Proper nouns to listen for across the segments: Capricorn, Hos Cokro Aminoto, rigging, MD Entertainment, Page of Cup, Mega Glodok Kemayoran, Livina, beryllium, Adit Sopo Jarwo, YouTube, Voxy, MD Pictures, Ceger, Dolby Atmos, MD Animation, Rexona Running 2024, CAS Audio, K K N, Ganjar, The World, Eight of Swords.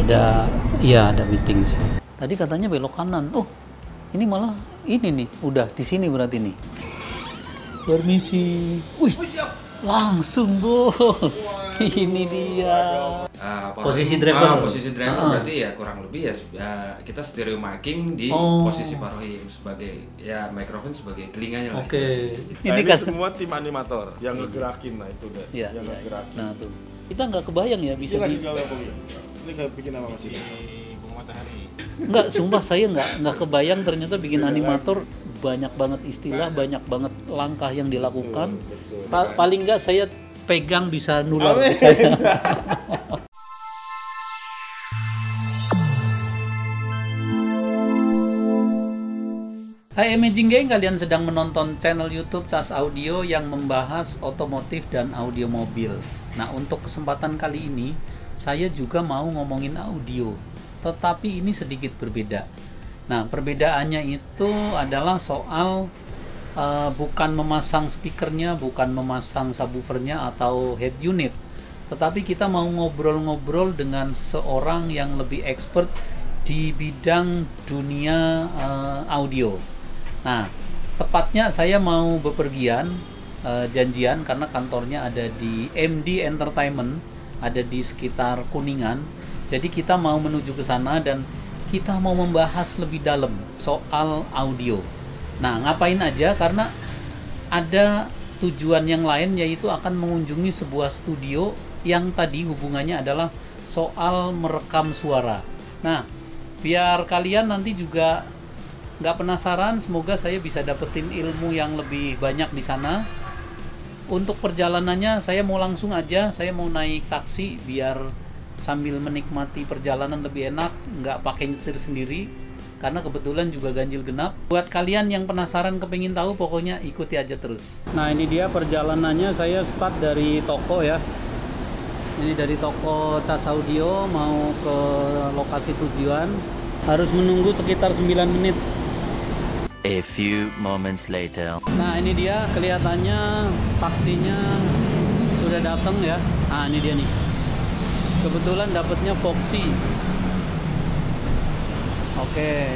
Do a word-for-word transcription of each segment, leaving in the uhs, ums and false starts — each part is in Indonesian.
ada, iya ada meeting sih. Tadi katanya belok kanan. Oh, ini malah ini nih. Udah di sini berarti nih. Permisi. Wih, langsung bos. Wow. Ini dia. Uh, posisi driver. Uh, posisi driver uh. berarti ya kurang lebih ya uh, kita stereo marking di oh. posisi parohim sebagai ya mikrofon sebagai telinganya. Oke. Okay. Nah, ini kan semua tim animator yang ngegerakin, nah itu deh. Ya, yang ya, ngegerakin. Nah tuh. Kita nggak kebayang ya bisa di. Ini kayak bikin apa masih? Enggak, sumpah saya nggak nggak kebayang ternyata bikin animator banyak banget istilah, banyak banget langkah yang dilakukan. Betul, betul. Pa paling nggak saya pegang bisa nular. Hai Amazing Gang, kalian sedang menonton channel YouTube C A S Audio yang membahas otomotif dan audio mobil. Nah, untuk kesempatan kali ini saya juga mau ngomongin audio, tetapi ini sedikit berbeda. Nah, perbedaannya itu adalah soal uh, bukan memasang speakernya, bukan memasang subwoofernya atau head unit, tetapi kita mau ngobrol-ngobrol dengan seorang yang lebih expert di bidang dunia uh, audio. Nah, tepatnya saya mau bepergian, uh, janjian karena kantornya ada di M D Entertainment, ada di sekitar Kuningan. Jadi kita mau menuju ke sana dan kita mau membahas lebih dalam soal audio. Nah, ngapain aja? Karena ada tujuan yang lain, yaitu akan mengunjungi sebuah studio yang tadi hubungannya adalah soal merekam suara. Nah, biar kalian nanti juga nggak penasaran, semoga saya bisa dapetin ilmu yang lebih banyak di sana. Untuk perjalanannya, saya mau langsung aja, saya mau naik taksi biar sambil menikmati perjalanan lebih enak, nggak pakai nyetir sendiri karena kebetulan juga ganjil genap. Buat kalian yang penasaran kepingin tahu, pokoknya ikuti aja terus. Nah, ini dia perjalanannya. Saya start dari toko ya, ini dari toko C A S Audio mau ke lokasi tujuan, harus menunggu sekitar sembilan menit. A few moments later. Nah, ini dia kelihatannya taksinya sudah datang ya. Nah, ini dia nih, kebetulan dapatnya Voxy. Oke,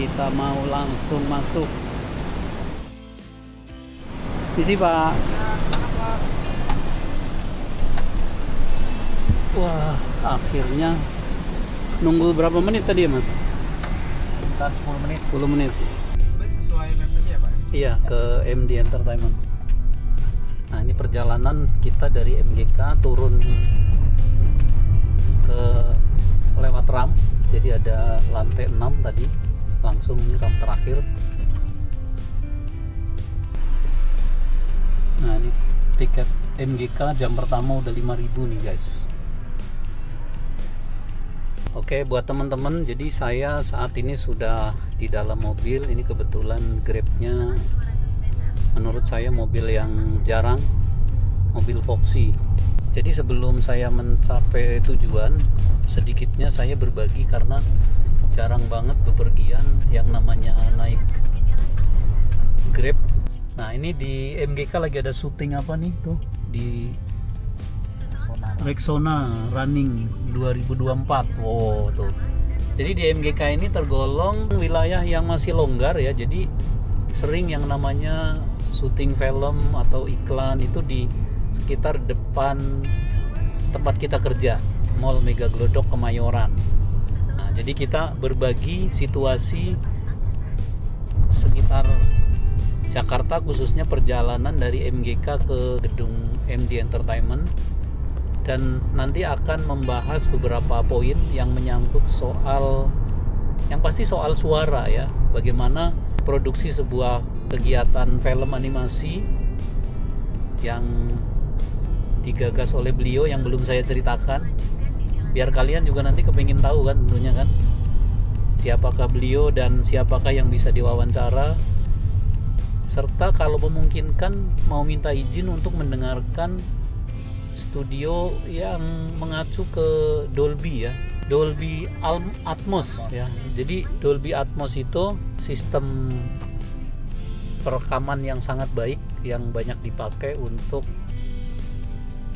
kita mau langsung masuk. Isi Pak. Wah, akhirnya nunggu berapa menit tadi ya Mas? Sekitar sepuluh menit. sepuluh menit. Sesuai website ya Pak? Iya, ke M D Entertainment. Nah, ini perjalanan kita dari M G K turun ke lewat ram, jadi ada lantai enam tadi, langsung ini ram terakhir. Nah, ini tiket M G K jam pertama udah lima ribu nih guys. Oke, buat teman-teman, jadi saya saat ini sudah di dalam mobil. Ini kebetulan Grab-nya menurut saya mobil yang jarang, mobil Voxy. Jadi sebelum saya mencapai tujuan, sedikitnya saya berbagi karena jarang banget bepergian yang namanya naik Grab. Nah, ini di M G K lagi ada syuting apa nih tuh di Rexona Running dua ribu dua puluh empat. Wow tuh. Jadi di M G K ini tergolong wilayah yang masih longgar ya. Jadi sering yang namanya syuting film atau iklan itu di sekitar depan tempat kita kerja, Mall Mega Glodok Kemayoran. Nah, jadi kita berbagi situasi sekitar Jakarta, khususnya perjalanan dari M G K ke gedung M D Entertainment, dan nanti akan membahas beberapa poin yang menyangkut soal, yang pasti soal suara ya, bagaimana produksi sebuah kegiatan film animasi yang digagas oleh beliau yang belum saya ceritakan, biar kalian juga nanti kepingin tahu kan tentunya kan siapakah beliau dan siapakah yang bisa diwawancara, serta kalau memungkinkan mau minta izin untuk mendengarkan studio yang mengacu ke Dolby ya, Dolby Atmos ya. Jadi Dolby Atmos itu sistem perekaman yang sangat baik yang banyak dipakai untuk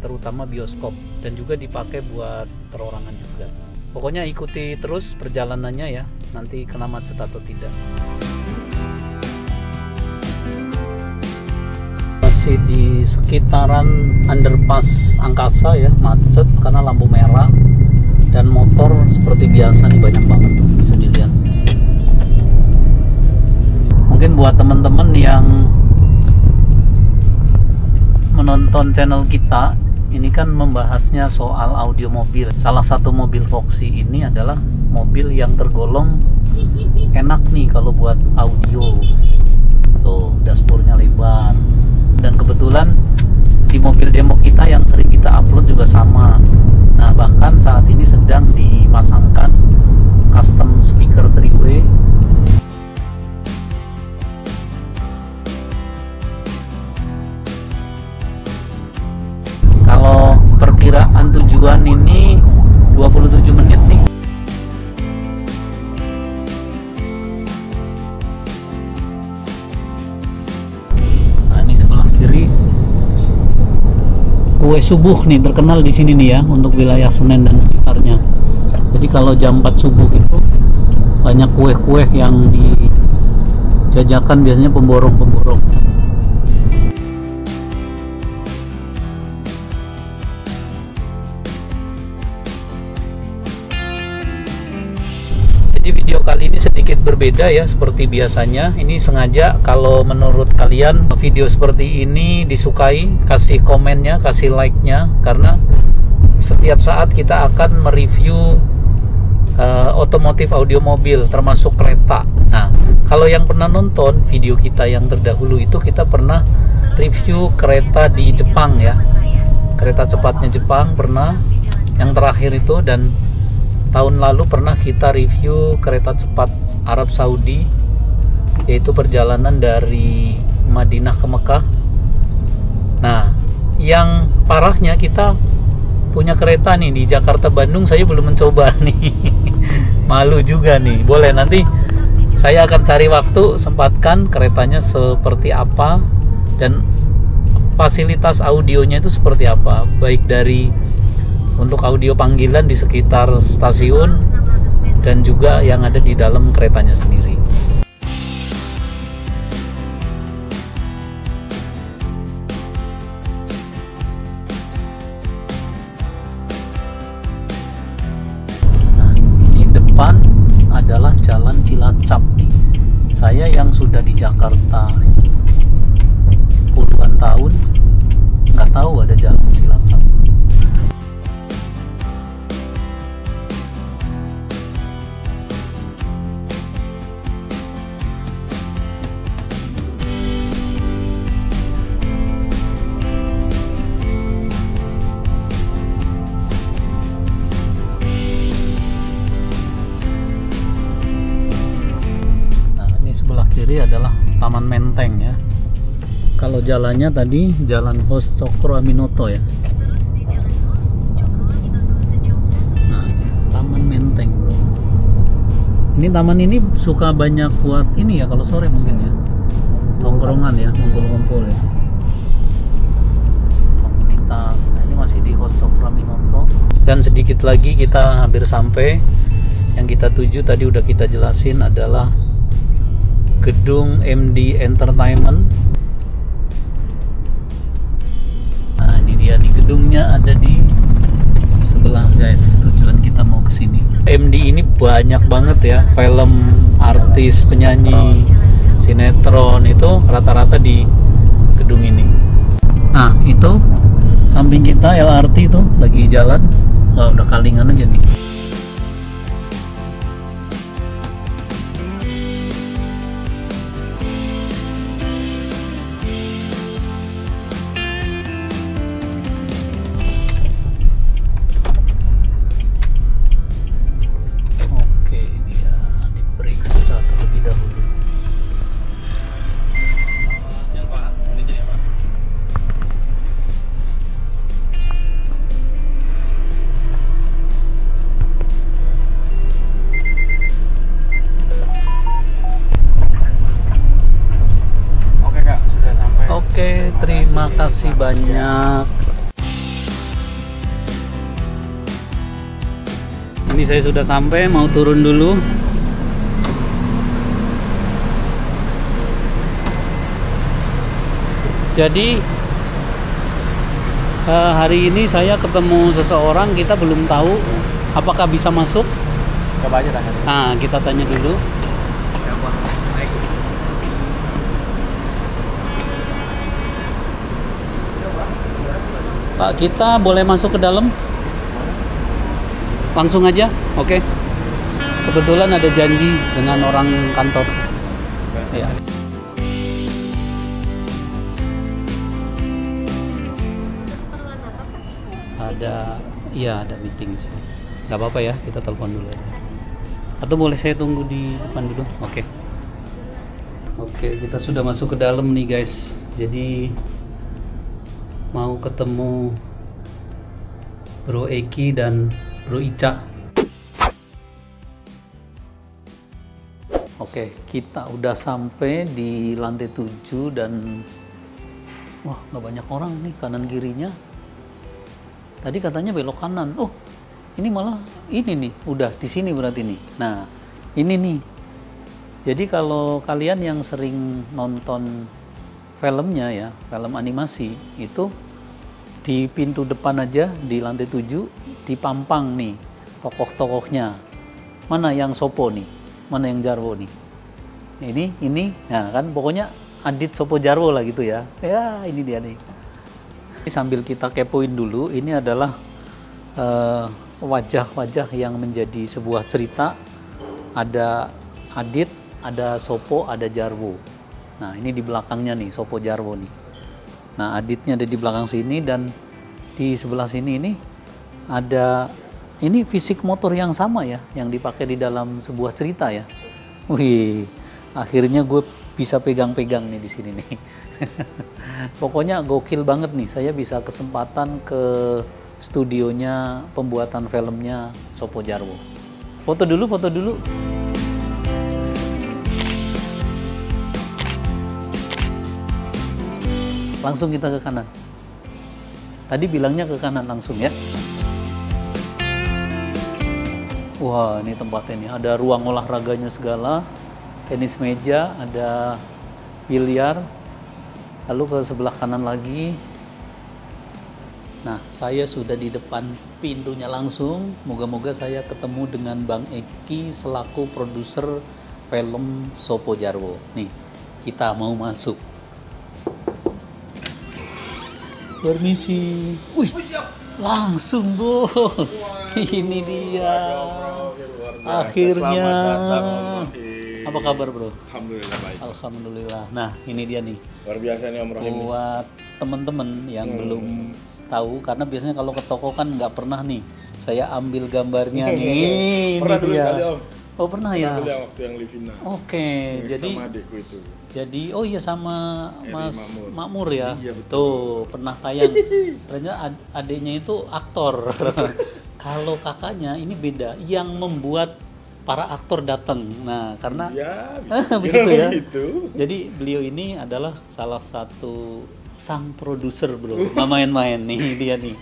terutama bioskop, dan juga dipakai buat perorangan juga. Pokoknya ikuti terus perjalanannya ya, nanti kena macet atau tidak. Masih di sekitaran underpass Angkasa ya, macet karena lampu merah, dan motor seperti biasa nih banyak banget, bisa dilihat. Mungkin buat teman-teman yang menonton channel kita, ini kan membahasnya soal audio mobil. Salah satu mobil Voxy ini adalah mobil yang tergolong enak nih kalau buat audio. Tuh, dashboardnya lebar. Dan kebetulan di mobil demo kita yang sering kita upload juga sama. Nah, bahkan saat ini sedang dipasangkan custom speaker three way. Kalau perkiraan tujuan ini dua puluh tujuh menit nih. Nah, ini sebelah kiri. Kue subuh nih terkenal di sini nih ya, untuk wilayah Senen dan sekitarnya. Jadi kalau jam empat subuh itu banyak kue-kue yang dijajakan biasanya pemborong-pemborong. Jadi video kali ini sedikit berbeda ya, seperti biasanya. Ini sengaja, kalau menurut kalian video seperti ini disukai, kasih komennya, kasih like-nya, karena setiap saat kita akan mereview uh, otomotif audio mobil, termasuk kereta. Nah, kalau yang pernah nonton video kita yang terdahulu itu, kita pernah review kereta di Jepang ya, kereta cepatnya Jepang pernah, yang terakhir itu, dan tahun lalu pernah kita review kereta cepat Arab Saudi, yaitu perjalanan dari Madinah ke Mekah. Nah, yang parahnya kita punya kereta nih di Jakarta Bandung, saya belum mencoba nih. Malu juga nih. Boleh, nanti saya akan cari waktu, sempatkan keretanya seperti apa dan fasilitas audionya itu seperti apa, baik dari untuk audio panggilan di sekitar stasiun dan juga yang ada di dalam keretanya sendiri. Nah, ini depan adalah Jalan Cilacap nih. Saya yang sudah di Jakarta puluhan tahun nggak tahu ada Jalan Cilacap. Adalah Taman Menteng ya. Kalau jalannya tadi Jalan Hos Cokro Aminoto ya. Terus di Jalan Hos Cokro Aminoto sejauh satu. Nah, Taman Menteng bro. Ini taman ini suka banyak buat ini ya, kalau sore mungkin ya. Tongkrongan ya, ngumpul-ngumpul ya. Komunitas. Nah, ini masih di Hos Cokro Aminoto. Dan sedikit lagi kita hampir sampai. Yang kita tuju tadi udah kita jelasin adalah Gedung M D Entertainment. Nah, ini dia di gedungnya, ada di sebelah guys. Tujuan kita mau ke sini. M D ini banyak banget ya, film, artis, penyanyi, sinetron itu rata-rata di gedung ini. Nah, itu samping kita L R T itu lagi jalan. Oh, udah kalingan aja nih. Terima kasih banyak. Ini saya sudah sampai, mau turun dulu. Jadi hari ini saya ketemu seseorang, kita belum tahu apakah bisa masuk. Coba aja tanya. Nah, kita tanya dulu. Pak, kita boleh masuk ke dalam? Langsung aja, oke. Okay. Kebetulan ada janji dengan orang kantor. Ya. Ada, iya ada meeting sih. Gak apa-apa ya, kita telepon dulu aja. Atau boleh saya tunggu di depan dulu? Oke. Okay. Oke, okay, kita sudah masuk ke dalam nih guys. Jadi mau ketemu Bro Eki dan Bro Ica. Oke, kita udah sampai di lantai tujuh dan wah, nggak banyak orang nih kanan kirinya. Tadi katanya belok kanan. Oh, ini malah ini nih, udah di sini berarti nih. Nah, ini nih. Jadi kalau kalian yang sering nonton filmnya ya, film animasi itu di pintu depan aja di lantai tujuh dipampang nih tokoh-tokohnya. Mana yang Sopo nih, mana yang Jarwo nih, ini ini nah kan, pokoknya Adit Sopo Jarwo lah gitu ya. Ya ini dia nih. Sambil kita kepoin dulu, ini adalah wajah-wajah uh, yang menjadi sebuah cerita. Ada Adit, ada Sopo, ada Jarwo. Nah ini di belakangnya nih Sopo Jarwo nih. Nah, Aditnya ada di belakang sini, dan di sebelah sini ini ada, ini fisik motor yang sama ya, yang dipakai di dalam sebuah cerita ya. Wih, akhirnya gue bisa pegang-pegang nih di sini nih. Pokoknya gokil banget nih, saya bisa kesempatan ke studionya pembuatan filmnya Sopo Jarwo. Foto dulu, foto dulu. Langsung kita ke kanan. Tadi bilangnya ke kanan langsung ya. Wah, ini tempatnya nih. Ada ruang olahraganya segala. Tenis meja, ada biliar. Lalu ke sebelah kanan lagi. Nah, saya sudah di depan pintunya langsung. Moga-moga saya ketemu dengan Bang Eki selaku produser film Sopo Jarwo. Nih, kita mau masuk. Permisi. Wih, langsung bos. Waduh, ini dia. Waduh, akhirnya. Datang, apa kabar bro? Alhamdulillah baik. Alhamdulillah. Nah ini dia nih. Luar biasa nih Om Rohim. Buat temen-temen yang hmm. belum tahu, karena biasanya kalau ke toko kan nggak pernah nih. Saya ambil gambarnya nih. Ini pernah dulu sekali Om. Oh pernah, pernah ya? Dulu yang waktu yang Livina. Oke, okay, jadi sama adikku itu. Jadi oh iya sama Eri Mas Makmur, Makmur ya. Iya betul. Tuh, pernah tayang. Ternyata ad adiknya itu aktor. Kalau kakaknya ini beda, yang membuat para aktor datang. Nah, karena ya, bisa begitu ya. Gitu. Jadi beliau ini adalah salah satu sang produser, Bro. Nggak main-main nih dia nih.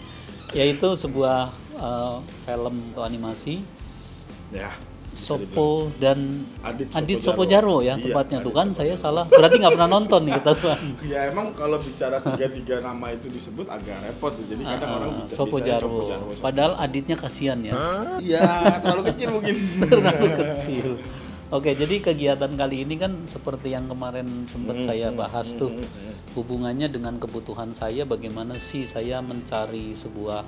Yaitu sebuah uh, film atau animasi. Ya. Sopo dan Adit Sopo, Adit Sopo Jarwo ya tempatnya iya, tuh kan Sopo saya Jarwo. Salah berarti nggak pernah nonton nih kita kan. Ya emang kalau bicara tiga-tiga nama itu disebut agak repot jadi kadang uh, orang bicara Sopo Jarwo. Jarwo padahal Aditnya kasihan ya. Iya terlalu kecil mungkin. Terlalu kecil. Oke, jadi kegiatan kali ini kan seperti yang kemarin sempat hmm, saya bahas hmm, tuh hmm. hubungannya dengan kebutuhan saya, bagaimana sih saya mencari sebuah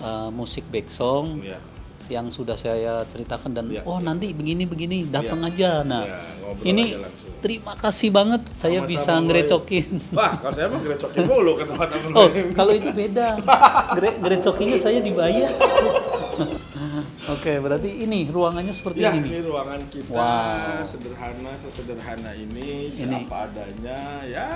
uh, musik backsong. Yeah. Yang sudah saya ceritakan dan ya, oh ya. Nanti begini-begini datang ya. Aja nah ya, ini aja terima kasih banget saya sama bisa ngerecokin. Wah kalau saya mah ngerecokin mulu ke tempat temen. Oh kalau itu beda ngerecokinya saya dibayar. Oke, berarti ini ruangannya seperti ya, ini. Ini ruangan kita wow. sederhana sesederhana ini, ini siapa adanya ya.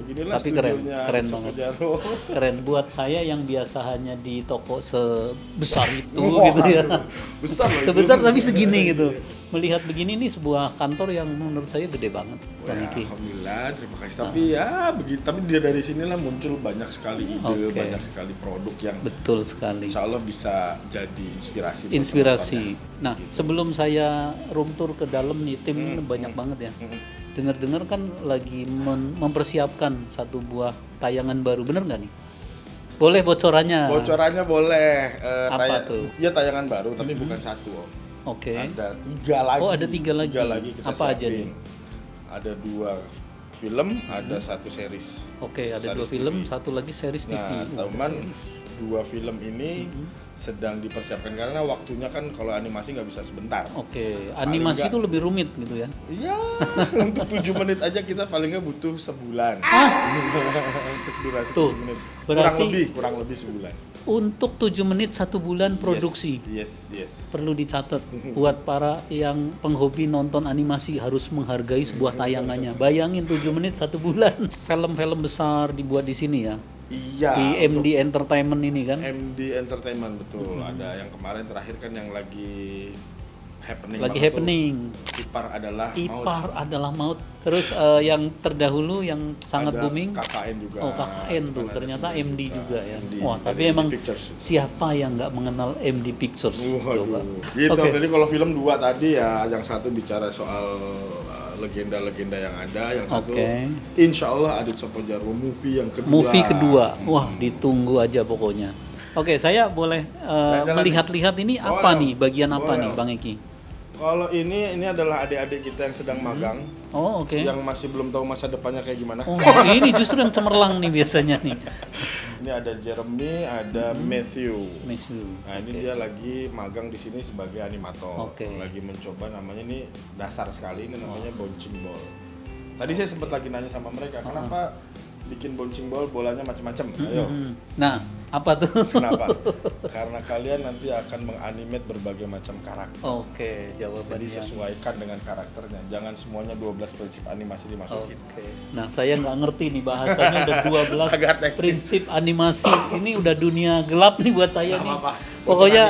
Beginilah. Tapi keren, keren banget. Jarwo. Keren buat saya yang biasa hanya di toko sebesar itu. Wah, gitu ya. Besar sebesar tapi segini gitu. melihat begini nih sebuah kantor yang menurut saya gede banget. Wah, alhamdulillah, terima kasih. Tapi ah. ya begini, tapi dari sinilah muncul banyak sekali ide, okay. banyak sekali produk yang betul sekali. Insya Allah bisa jadi inspirasi. Inspirasi. Nah, gitu. Sebelum saya room tour ke dalam nih, tim hmm. banyak hmm. banget ya. Hmm. Dengar-dengar kan lagi mempersiapkan satu buah tayangan baru, bener nggak nih? Boleh bocorannya? Bocorannya boleh. Uh, Apa tuh? Iya, tayangan baru, tapi hmm. bukan satu. Om. Oke. Okay. Ada tiga lagi. Oh, ada tiga lagi. Tiga lagi kita Apa siapin. aja nih? Ada dua film, hmm. ada satu series. Oke, okay, ada dua film, T V. Satu lagi series T V. Nah, oh, teman, dua film ini hmm. sedang dipersiapkan karena waktunya kan kalau animasi nggak bisa sebentar. Oke, okay. animasi itu lebih rumit gitu ya? Iya, untuk tujuh menit aja kita paling nggak butuh sebulan. Untuk durasi tujuh menit. Kurang lebih, kurang lebih sebulan. Untuk tujuh menit satu bulan produksi. Yes, yes, yes. Perlu dicatat buat para yang penghobi nonton animasi, harus menghargai sebuah tayangannya. Bayangin tujuh menit satu bulan. Film-film besar dibuat di sini ya. Iya. Di M D Entertainment ini kan? M D Entertainment betul. Hmm. Ada yang kemarin terakhir kan yang lagi happening. Lagi happening. Tuh, Ipar adalah Ipar maut. Ipar adalah maut. Terus uh, yang terdahulu yang sangat ada booming. K K N juga. Oh, K K N tuh ternyata M D juga, juga ya. M D, Wah, tapi emang siapa yang nggak mengenal M D Pictures? Waduh. Gitu. Okay. Jadi kalau film dua tadi ya, yang satu bicara soal legenda-legenda yang ada, yang satu okay. insya Allah Adit Sopo Jarwo movie yang kedua. Movie kedua, wah hmm. ditunggu aja pokoknya. Oke, okay, saya boleh uh, melihat-lihat ini boleh. apa nih, bagian boleh. apa nih Bang Eki? Kalau ini, ini adalah adik-adik kita yang sedang hmm. magang. Oh, oke. Okay. Yang masih belum tahu masa depannya kayak gimana. Oh, ini justru yang cemerlang nih biasanya nih. Ini ada Jeremy, ada hmm. Matthew. Matthew. Nah, okay. ini dia lagi magang di sini sebagai animator. Okay. Lagi mencoba, namanya ini dasar sekali, ini namanya oh. bouncing ball. Tadi okay. saya sempat lagi nanya sama mereka, kenapa oh. bikin bouncing ball, bolanya macam-macam. Hmm. Ayo. Nah, apa tuh? Kenapa? Karena kalian nanti akan menganimate berbagai macam karakter. Oke, okay, jawabannya. Jadi sesuaikan dengan karakternya. Jangan semuanya dua belas prinsip animasi dimasukin. Oke. Okay. Nah, saya nggak ngerti nih bahasanya udah dua belas prinsip animasi. Ini udah dunia gelap nih buat saya nih. Pokoknya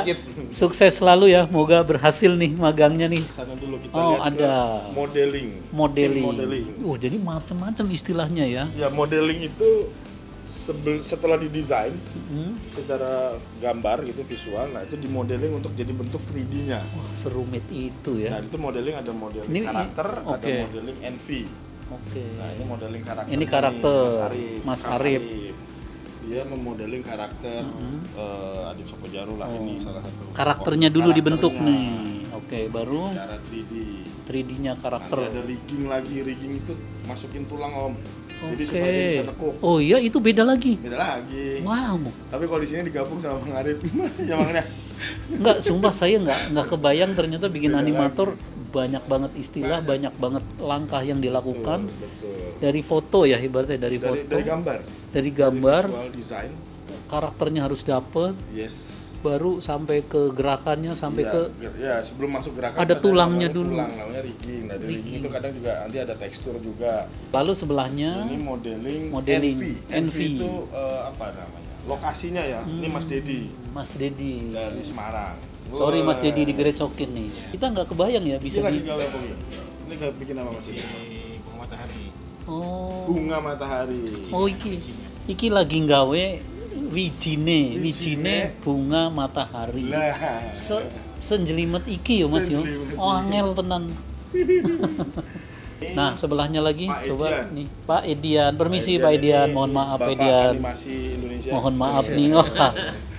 sukses selalu ya. Moga berhasil nih magangnya nih. Sana dulu kita oh, lihat ada modeling. Modeling. modeling. Oh, jadi macam-macam istilahnya ya. Ya, modeling itu Sebel, setelah didesain mm-hmm. secara gambar gitu visual, nah itu dimodeling untuk jadi bentuk tiga D-nya. Wah, serumit itu ya. Nah, itu modeling, ada modeling ini, karakter, okay. ada modeling N V. Oke. Okay. Nah, ini modeling karakter. Ini karakter ini, Mas Arif. Mas Arif. Arif. Dia memodeling karakter mm-hmm. uh, Adit Sopo Jarwo lah, oh. ini salah satu. Karakternya dulu dibentuk nih. Oke, okay, baru secara tiga D. tiga D-nya karakter. Nanti ada rigging lagi, rigging itu masukin tulang, Om. Jadi okay. supaya bisa nekuk. Oh iya, itu beda lagi. Beda lagi. Wow. Tapi kalau di sini digabung sama Bang Arif, ya makanya. Enggak, sumpah saya enggak enggak kebayang ternyata bikin beda animator lagi. Banyak banget istilah, nah. banyak banget langkah yang dilakukan. Betul, betul. Dari foto ya ibaratnya dari, dari foto. Dari gambar. Dari gambar. Dari visual design. Karakternya harus dapet. Yes. Baru sampai ke gerakannya, sampai ya, ke ya sebelum masuk gerakan ada tulangnya dulu, tulang namanya rigging. Nah, dari rigging itu kadang juga nanti ada tekstur juga. Lalu sebelahnya ini modeling, modeling. N V. N V itu uh, apa namanya lokasinya ya. hmm. Ini Mas Dedi Mas Dedi dari Semarang. Sorry Mas Dedi digerecokin nih, kita nggak kebayang ya bisa ini di... lagi gawe ini gak bikin apa Mas Dedi bunga matahari. Oh, bunga matahari. Oh, iki iki lagi gawe Wijine, wijine bunga matahari. Lah. Se, senjelimet iki yo Mas yo. Oh, angel tenan. Nah, sebelahnya lagi Pak coba Edian. nih Pak Edian. Permisi Pak Edian, Pak Edian. mohon maaf Bapak Edian. Mohon maaf nih. Oh,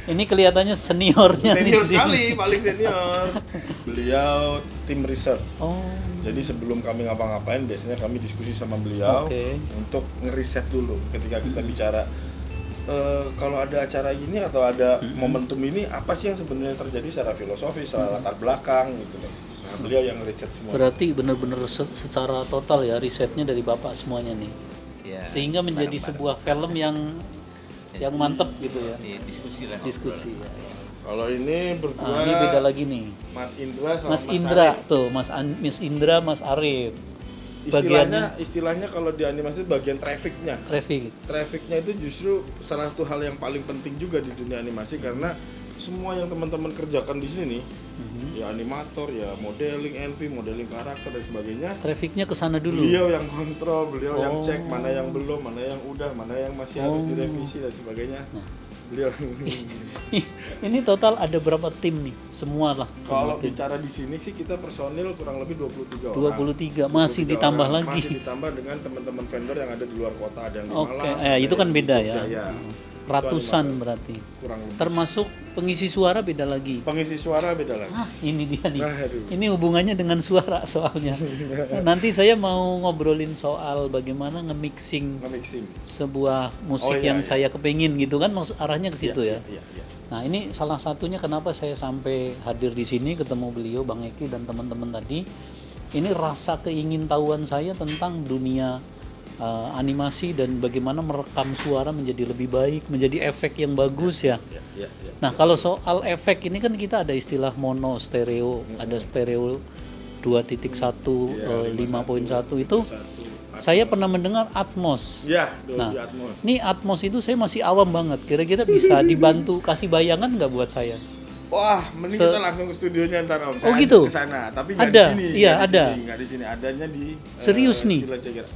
ini kelihatannya seniornya. Senior sekali, paling senior. Beliau tim riset. Oh. Jadi sebelum kami ngapa-ngapain biasanya kami diskusi sama beliau okay. untuk ngeriset dulu ketika kita hmm. bicara Uh, kalau ada acara gini atau ada mm-hmm. momentum ini, apa sih yang sebenarnya terjadi secara filosofi, secara latar belakang gitu loh. Nah, beliau yang riset semua. Berarti benar-benar secara total ya risetnya dari Bapak semuanya nih. Ya, sehingga menjadi bareng-bareng sebuah film yang ya, yang mantep gitu ya. Iya, diskusi lah. Diskusi. Ya, ya. Kalau ini berdua. Nah, ini beda lagi nih. Mas Indra sama Mas, Mas Indra Arif. Tuh, Mas An- Miss Indra, Mas Arif. Istilahnya, istilahnya kalau di animasi bagian trafficnya. Traffic. Trafficnya itu justru salah satu hal yang paling penting juga di dunia animasi, karena semua yang teman-teman kerjakan di sini nih, mm-hmm. ya animator, ya modeling, N V, modeling karakter dan sebagainya. Trafiknya ke sana dulu. Beliau yang kontrol, beliau oh. yang cek mana yang belum, mana yang udah, mana yang masih oh. harus direvisi dan sebagainya. Nah. Beliau. Ini total ada berapa tim nih? Semualah. Kalau tim. Bicara di sini sih kita personil kurang lebih dua puluh tiga orang. dua puluh tiga masih dua puluh tiga ditambah orang, lagi. Masih ditambah dengan teman-teman vendor yang ada di luar kota, ada yang di Malang. Oke, okay. eh, itu kan beda ya. Jaya. Ratusan berarti. Kurang lebih. Termasuk pengisi suara beda lagi. Pengisi suara beda lagi. Ah, ini dia nih. Nah, ini hubungannya dengan suara soalnya. Nanti saya mau ngobrolin soal bagaimana nge-mixing nge-mixing sebuah musik oh, iya, yang iya. saya kepingin gitu kan, maksud arahnya ke situ iya, ya. Iya, iya. Nah, ini salah satunya kenapa saya sampai hadir di sini ketemu beliau Bang Eki dan teman-teman tadi. Ini rasa keingintahuan saya tentang dunia Uh, animasi dan bagaimana merekam suara menjadi lebih baik, menjadi efek yang bagus ya. ya, ya, ya, ya nah ya, kalau soal ya. efek ini kan kita ada istilah mono, stereo, mm-hmm. ada stereo dua titik satu, lima titik satu itu. lima titik satu, saya pernah mendengar Atmos. Ya, Dolby nah, Atmos. Ini Atmos itu saya masih awam banget. Kira-kira bisa dibantu kasih bayangan nggak buat saya? Wah, mending Se- kita langsung ke studionya ntar Om. Saya oh gitu. Ke sana, tapi nggak di sini. Iya, ada. Nggak di sini, adanya di serius uh, nih.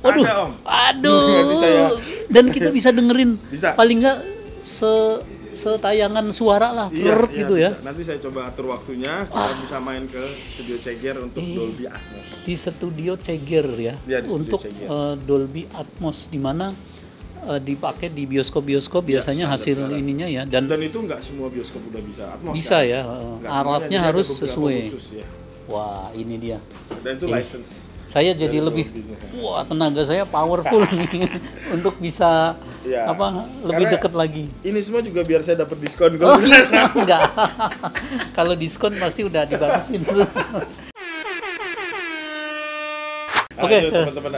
Waduh. Ada, Om. Aduh. Aduh. Dan kita bisa dengerin. Bisa. Paling nggak se setayangan suara lah, iya, iya, gitu bisa. Ya. Nanti saya coba atur waktunya, kita ah. bisa main ke studio Ceger untuk eh, Dolby Atmos. Di studio Ceger ya. ya di studio untuk Ceger. Uh, Dolby Atmos di mana? Dipakai di bioskop-bioskop ya, biasanya hasil secara. ininya ya dan, dan itu nggak semua bioskop udah bisa Atmos bisa kan? Ya enggak, alatnya harus sesuai khusus, ya. Wah ini dia dan itu license saya dan jadi lebih lebihnya. Wah tenaga saya powerful nih untuk bisa ya. apa lebih dekat lagi ini semua juga biar saya dapat diskon oh, iya. Enggak kalau diskon pasti udah dibatasin. Oke, okay.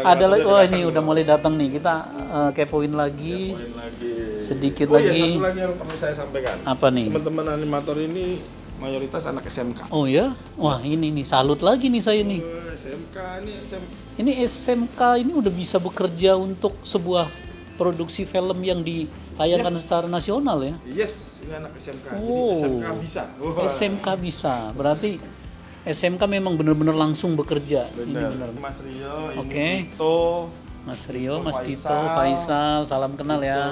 ada lagi. Wah ini udah mulai datang nih. Kita uh, kepoin lagi, kepoin lagi. sedikit oh, lagi. Oh iya, satu lagi yang perlu saya sampaikan. Apa nih? Teman-teman animator ini mayoritas anak S M K. Oh ya? Wah ini nih salut lagi nih saya nih. Oh, S M K ini. S M K. Ini S M K ini udah bisa bekerja untuk sebuah produksi film yang ditayangkan ya. secara nasional ya? Yes, ini anak S M K. Oh. Jadi S M K bisa. Wow. S M K bisa, berarti. S M K memang benar-benar langsung bekerja. Bener. Ini benar. Mas Rio, okay. ini Tito, Mas Rio, Mas Faisal, Tito, Faisal, salam kenal Tito, ya.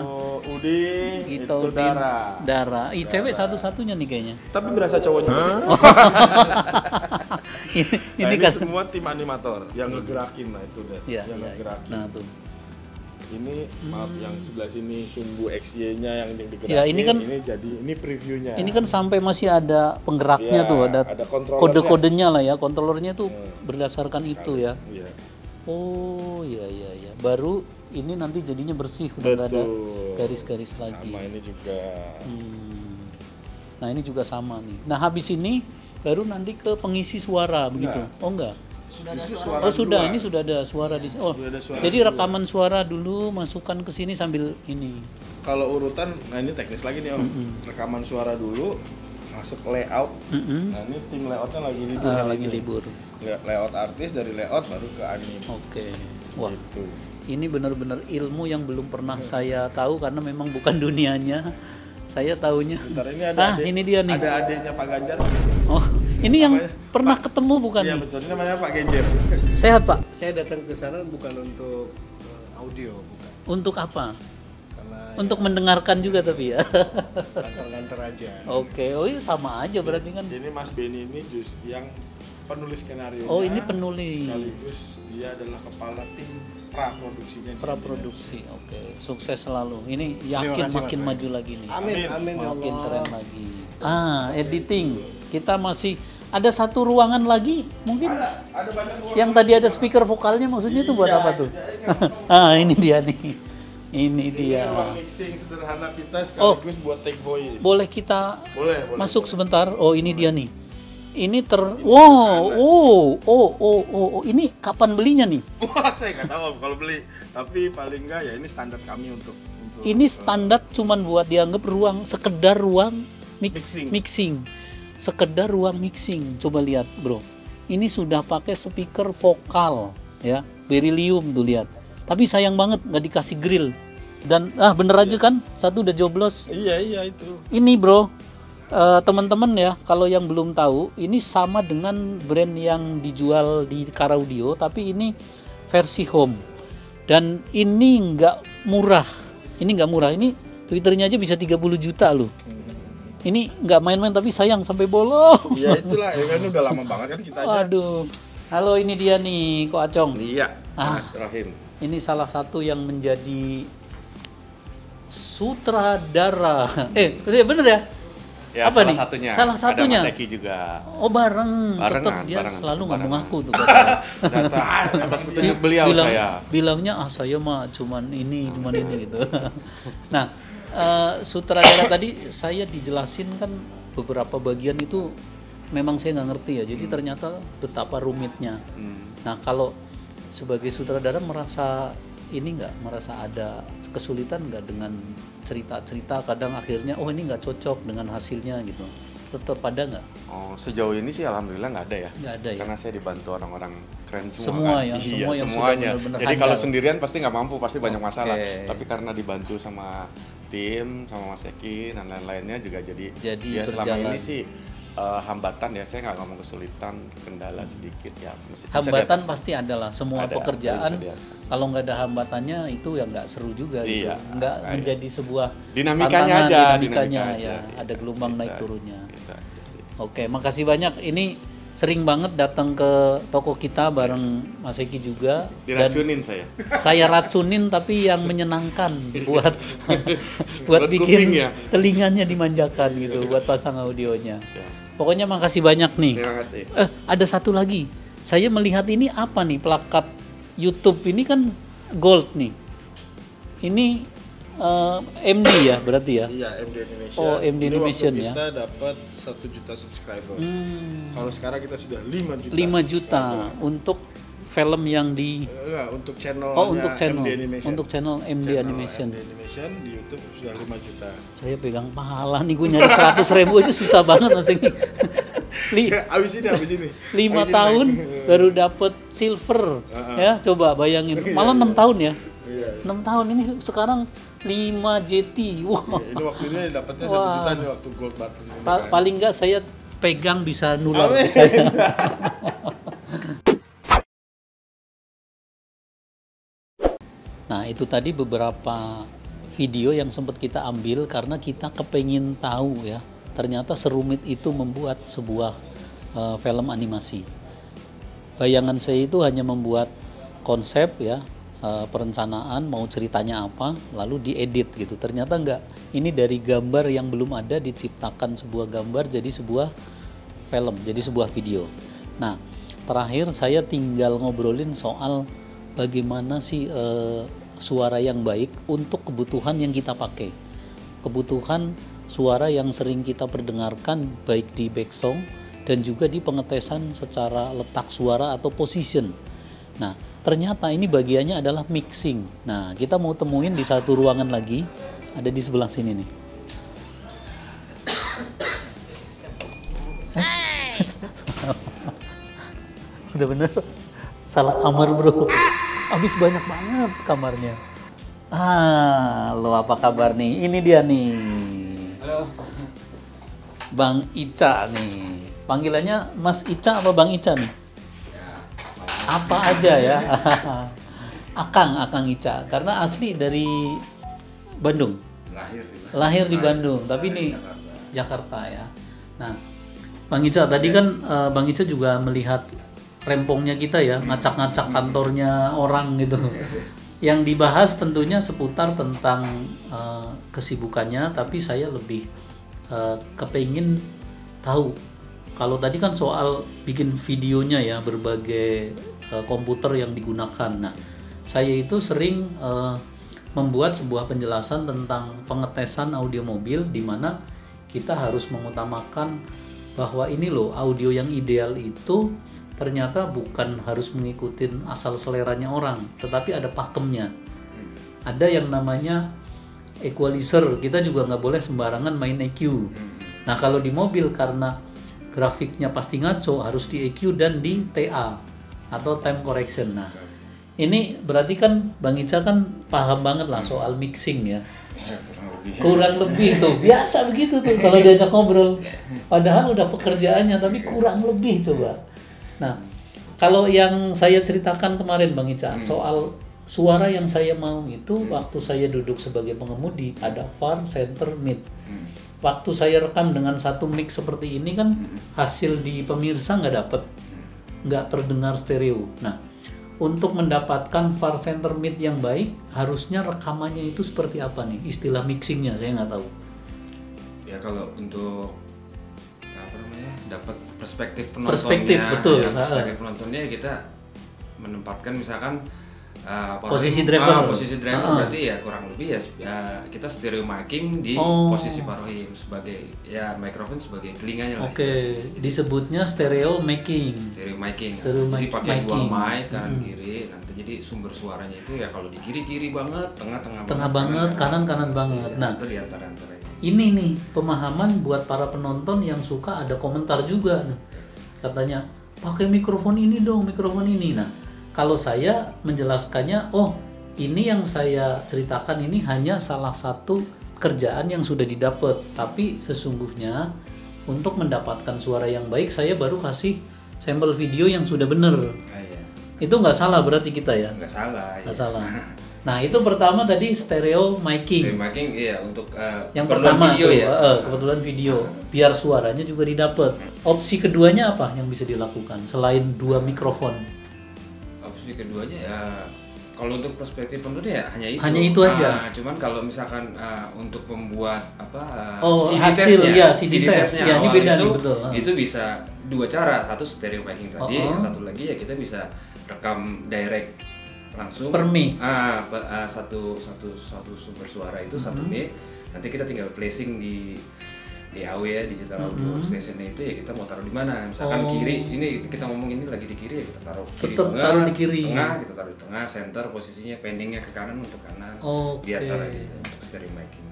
Udin, Tito, Udin, Dara. Dara. Ih, cewek satu-satunya nih kayaknya. Tapi berasa cowoknya. Oh. ini nah, ini kan semua tim animator yang ngegerakin lah itu deh. Ya, yang ya, ngegerakin. Nah, tuh. Ini maaf hmm. yang sebelah sini sumbu X Y-nya yang digerakin. Ya, ini kan ini jadi ini previewnya. Ini kan sampai masih ada penggeraknya ya, tuh, ada, ada kode-kodenya lah ya, kontrolernya tuh ya. berdasarkan Kali, itu ya. ya. Oh, iya iya iya. Baru ini nanti jadinya bersih udah nggak ada garis-garis lagi. Sama ini juga. Hmm. Nah, ini juga sama nih. Nah, habis ini baru nanti ke pengisi suara begitu. Nah. Oh, enggak. Suara oh sudah, dua. ini sudah ada suara di sini. Oh, suara jadi rekaman dua. suara dulu masukkan ke sini sambil ini. Kalau urutan, nah ini teknis lagi nih Om. Mm-hmm. Rekaman suara dulu, masuk layout. Mm-hmm. Nah ini tim layoutnya lagi libur. Uh, lagi libur. Layout artis dari layout baru ke anime. Oke. Okay. Wah. Gitu. Ini benar-benar ilmu yang belum pernah hmm. saya tahu karena memang bukan dunianya. Saya tahunya. Sebentar, ini ada ah, adik, ini dia nih. Ada adiknya Pak Ganjar. Oh. Ini yang namanya, pernah Pak, ketemu bukan? Iya betul, ini namanya Pak Ganjar. Sehat Pak? Saya datang ke sana bukan untuk audio, bukan. Untuk apa? Karena untuk ya, mendengarkan juga tapi ya. Lantar-lantar aja. Oke, okay. oh iya sama aja berarti kan. Ini Mas Benny ini just yang penulis skenario. Oh ini penulis. Sekaligus dia adalah kepala tim praproduksinya. Praproduksi, oke. Okay. Sukses selalu. Ini yakin kasih, makin mas, maju lagi nih. Amin, amin. Makin Allah. Keren lagi. Ah, editing. Kita masih ada satu ruangan lagi mungkin ada, ada banyak ruangan yang tadi ada speaker vokalnya maksudnya itu iya, buat apa tuh? Ah ini dia nih, ini, ini dia. Ruang mixing sederhana kita sekaligus oh, buat take voice. Boleh kita boleh, boleh, masuk boleh. sebentar? Oh ini boleh. dia nih, ini ter, ini wow, oh, oh, oh, oh, oh, ini kapan belinya nih? Wah saya nggak tahu kalau beli, tapi paling nggak ya ini standar kami untuk. untuk ini standar uh, cuman buat dianggap ruang sekedar ruang mix, mixing. mixing. Sekedar ruang mixing, coba lihat bro, ini sudah pakai speaker vokal ya, beryllium tuh lihat. Tapi sayang banget nggak dikasih grill dan ah bener iya. aja kan, satu udah joblos. Iya iya itu. Ini bro, Uh, teman-teman ya, kalau yang belum tahu, ini sama dengan brand yang dijual di C A S Audio, tapi ini versi home. Dan ini nggak murah, ini nggak murah, ini twitternya aja bisa tiga puluh juta loh. Ini nggak main-main, tapi sayang sampai bolong. Ya itulah, ya kan udah lama banget kan kita aja. Aduh, halo ini dia nih, Ko Acong. Iya, Mas ah, Rahim. Ini salah satu yang menjadi sutradara. Eh, bener ya? Ya, apa salah nih? Satunya. Salah satunya. Ada Mas Eki juga. Oh, bareng. Barengan, dia barengan, selalu nggak mengaku tuh. Data atas petunjuk beliau bilang, saya. Bilangnya ah saya mah cuman ini, cuman ini gitu. Nah, uh, sutradara tadi saya dijelasin kan beberapa bagian itu memang saya nggak ngerti ya. Jadi hmm. ternyata betapa rumitnya. Hmm. Nah, kalau sebagai sutradara merasa ini nggak, merasa ada kesulitan nggak dengan cerita-cerita kadang akhirnya oh ini nggak cocok dengan hasilnya gitu, tetap ada nggak? Oh sejauh ini sih alhamdulillah nggak ada ya. Nggak ada ya. Karena saya dibantu orang-orang keren semua. Semua kan? Ya. Iya, semua yang semuanya. Bener-bener jadi handal. Kalau sendirian pasti nggak mampu, pasti banyak okay. masalah. Tapi karena dibantu sama tim, sama Mas Eki dan lain-lainnya juga jadi. Jadi ya, selama ini sih. Uh, hambatan ya, saya nggak ngomong kesulitan, kendala sedikit ya. Hambatan pasti ada lah, semua ada, pekerjaan kalau nggak ada hambatannya itu ya nggak seru juga iya, gitu. Nggak iya. menjadi sebuah dinamikanya aja, dinamikanya dinamika ya, aja, ada gelombang kita, naik turunnya. Oke, makasih banyak. Ini sering banget datang ke toko kita bareng Mas Eki juga. Diracunin dan saya. Saya racunin tapi yang menyenangkan buat buat bikin ya. Telinganya dimanjakan gitu buat pasang audionya. Pokoknya makasih banyak nih. Terima kasih. Eh, ada satu lagi. Saya melihat ini apa nih plakat YouTube ini kan gold nih. Ini uh, M D ya berarti ya? Iya, M D Animation. Oh, M D Animation ya. Kita dapat satu juta subscriber. Hmm. Kalau sekarang kita sudah lima juta. lima juta untuk film yang di enggak, untuk channel oh, untuk channel M D Animation. Untuk channel M D channel Animation. M D Animation di YouTube sudah lima juta. Saya pegang pahala nih, gue nyari seratus ribu aja susah banget Mas ini. Abis ini abis ini. lima tahun ini. Baru dapat silver. Uh-huh. Ya, coba bayangin. Malah enam tahun ya. Iya, iya. enam tahun ini sekarang lima J T. Wah. Wow. Iya, ini waktunya dapatnya satu juta nih waktu gold button. Pa- kan. Paling enggak saya pegang bisa nular. Nah, itu tadi beberapa video yang sempat kita ambil karena kita kepengin tahu ya. Ternyata serumit itu membuat sebuah uh, film animasi. Bayangan saya itu hanya membuat konsep ya, uh, perencanaan mau ceritanya apa, lalu diedit gitu. Ternyata enggak. Ini dari gambar yang belum ada diciptakan sebuah gambar jadi sebuah film, jadi sebuah video. Nah, terakhir saya tinggal ngobrolin soal bagaimana sih uh, suara yang baik untuk kebutuhan yang kita pakai. Kebutuhan suara yang sering kita perdengarkan baik di backsong dan juga di pengetesan secara letak suara atau position. Nah, ternyata ini bagiannya adalah mixing. Nah, kita mau temuin di satu ruangan lagi, ada di sebelah sini nih. Sudah bener? Salah kamar bro. Habis banyak banget kamarnya. Ah, lo apa kabar nih? Ini dia nih. Halo. Bang Ica nih. Panggilannya Mas Ica apa Bang Ica nih? Ya, apa aja ya. Akang, Akang Ica. Karena asli dari Bandung. Lahir di Bandung. Lahir di Bandung, lahir. Tapi ini Jakarta. Jakarta ya. Nah, Bang Ica tadi kan uh, Bang Ica juga melihat rempongnya kita ya, ngacak-ngacak kantornya orang gitu. Yang dibahas tentunya seputar tentang uh, kesibukannya, tapi saya lebih uh, kepengin tahu. Kalau tadi kan soal bikin videonya ya, berbagai uh, komputer yang digunakan. Nah, saya itu sering uh, membuat sebuah penjelasan tentang pengetesan audio mobil, di mana kita harus mengutamakan bahwa ini loh, audio yang ideal itu ternyata bukan harus mengikuti asal seleranya orang, tetapi ada pakemnya. Ada yang namanya equalizer, kita juga nggak boleh sembarangan main E Q. Nah kalau di mobil karena grafiknya pasti ngaco, harus di E Q dan di T A atau time correction. Nah ini berarti kan Bang Ica kan paham banget lah soal mixing ya. lebih. Kurang lebih tuh. Biasa begitu tuh kalau diajak ngobrol. Padahal udah pekerjaannya tapi kurang lebih coba. Nah, kalau yang saya ceritakan kemarin Bang Ica, hmm. soal suara yang saya mau itu hmm. waktu saya duduk sebagai pengemudi ada far, center, mid. Hmm. Waktu saya rekam dengan satu mic seperti ini kan hmm. hasil di pemirsa nggak dapet, nggak terdengar stereo. Nah, untuk mendapatkan far, center, mid yang baik harusnya rekamannya itu seperti apa nih? Istilah mixingnya saya nggak tahu. Ya kalau untuk apa namanya dapat perspektif penontonnya, perspektif betul. Ya, perspektif penontonnya kita menempatkan misalkan Uh, posisi driver, ah, posisi driver uh-huh. berarti ya kurang lebih ya, ya kita stereo marking di oh. posisi parohim sebagai ya microphone sebagai telinganya lah. Oke, okay. Disebutnya stereo making. Stereo making. Stereo ya. Jadi pakai dua mic kanan hmm. kiri, nanti jadi sumber suaranya itu ya kalau di kiri kiri banget, tengah tengah. Tengah banget, kanan kanan banget. Ya, nah, itu di antara antaranya. Ini nih pemahaman buat para penonton yang suka ada komentar juga, nih. Katanya pakai mikrofon ini dong, mikrofon ini. Nah. Kalau saya menjelaskannya, oh ini yang saya ceritakan ini hanya salah satu kerjaan yang sudah didapat. Tapi sesungguhnya untuk mendapatkan suara yang baik saya baru kasih sampel video yang sudah bener. Ah, iya. Itu nggak salah berarti kita ya? Nggak salah. Nggak iya. salah. Nah itu pertama tadi stereo miking. Stereo miking iya untuk uh, yang pertama video tuh, ya? uh, kebetulan video. Biar suaranya juga didapat. Opsi keduanya apa yang bisa dilakukan selain dua mikrofon? Keduanya ya kalau untuk perspektif tentunya ya hanya itu, hanya itu aja. Nah, cuman kalau misalkan uh, untuk membuat apa uh, oh, C D hasil testnya, ya C D, C D testnya ya, awal ini itu betul. Itu bisa dua cara, satu stereo miking tadi, oh, oh. satu lagi ya kita bisa rekam direct langsung per mic. Ah uh, uh, satu satu satu sumber suara itu mm-hmm. satu mic. Nanti kita tinggal placing di di A W ya digital audio mm-hmm. stationnya itu ya kita mau taruh di mana misalkan oh. kiri ini kita ngomong ini lagi di kiri ya kita taruh kiri tetap tengah, taruh di kiri tengah kita taruh di tengah center posisinya pendingnya ke kanan untuk kanan oh, okay. di antara gitu untuk stereo miking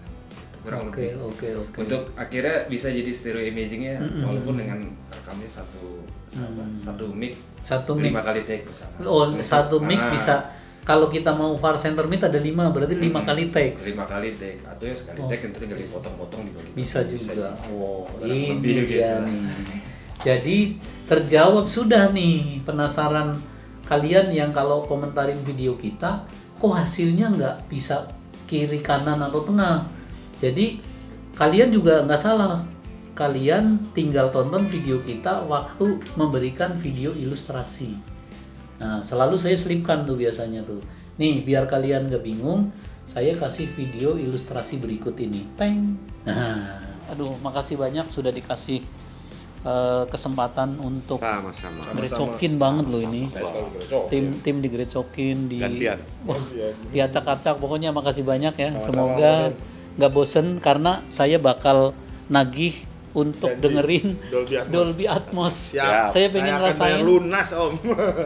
kurang okay, lebih okay, okay. untuk akhirnya bisa jadi stereo imagingnya mm-hmm. walaupun dengan rekamnya satu mm-hmm. satu mic satu lima mic. Kali take bersama oh untuk, satu mic nah, bisa kalau kita mau far center mid ada lima, berarti lima hmm, kali take. lima kali take atau ya sekali oh. take nanti tinggal dipotong-potong dibagi. Bisa juga. Wow, ini dia gitu nih. Lah. Jadi terjawab sudah nih penasaran kalian yang kalau komentarin video kita, kok hasilnya nggak bisa kiri kanan atau tengah. Jadi kalian juga nggak salah. Kalian tinggal tonton video kita waktu memberikan video ilustrasi. Nah, selalu saya selipkan tuh biasanya tuh. Nih, biar kalian gak bingung, saya kasih video ilustrasi berikut ini. Peng. Nah, aduh, makasih banyak sudah dikasih uh, kesempatan untuk sama-sama. Gerecokin sama-sama. Banget loh ini. Tim tim digerecokin di wah, diacak-acak. Pokoknya makasih banyak ya. Sama-sama. Semoga gak bosen karena saya bakal nagih untuk Janji. dengerin Dolby Atmos, Dolby Atmos. Siap. Saya pengen saya rasain lunas om.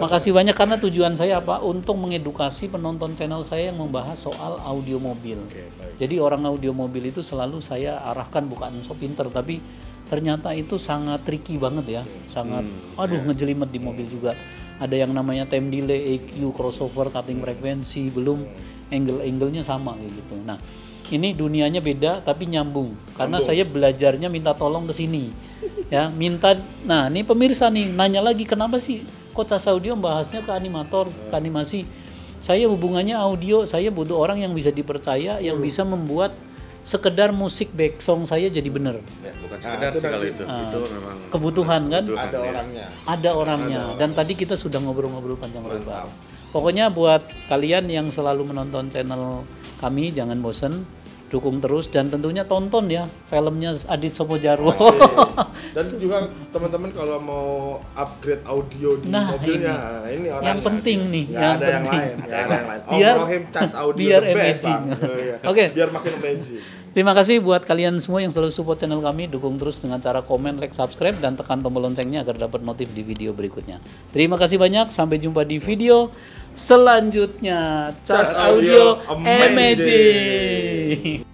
Makasih banyak karena tujuan saya apa? Untuk mengedukasi penonton channel saya yang membahas soal audio mobil. Okay, jadi orang audio mobil itu selalu saya arahkan bukan so pinter tapi ternyata itu sangat tricky banget ya, sangat hmm, aduh yeah. ngejelimet di mobil juga. Ada yang namanya time delay, E Q, crossover, cutting frekuensi, belum angle-angle-nya sama kayak gitu. Nah, ini dunianya beda tapi nyambung karena nyambung. Saya belajarnya minta tolong ke sini ya minta nah ini pemirsa nih nanya lagi kenapa sih kok C A S Audio bahasnya ke animator ke animasi saya hubungannya audio saya butuh orang yang bisa dipercaya yang bisa membuat sekedar musik back song saya jadi bener ya, bukan sekedar nah, itu sih kalau itu, nah, itu memang kebutuhan kan kebutuhan, ada, ya. orangnya. ada orangnya ada orangnya dan tadi kita sudah ngobrol-ngobrol panjang lebar pokoknya buat kalian yang selalu menonton channel kami jangan bosen dukung terus dan tentunya tonton ya filmnya Adit Sopo Jarwo. Dan juga teman-teman kalau mau upgrade audio di nah, mobilnya ini, ini orang yang penting nih nggak yang ada penting. yang lain nggak ada yang lain biar Om C A S Audio biar amazing oke biar makin amazing. Terima kasih buat kalian semua yang selalu support channel kami dukung terus dengan cara komen like subscribe dan tekan tombol loncengnya agar dapat notif di video berikutnya. Terima kasih banyak sampai jumpa di video selanjutnya C A S Audio amazing.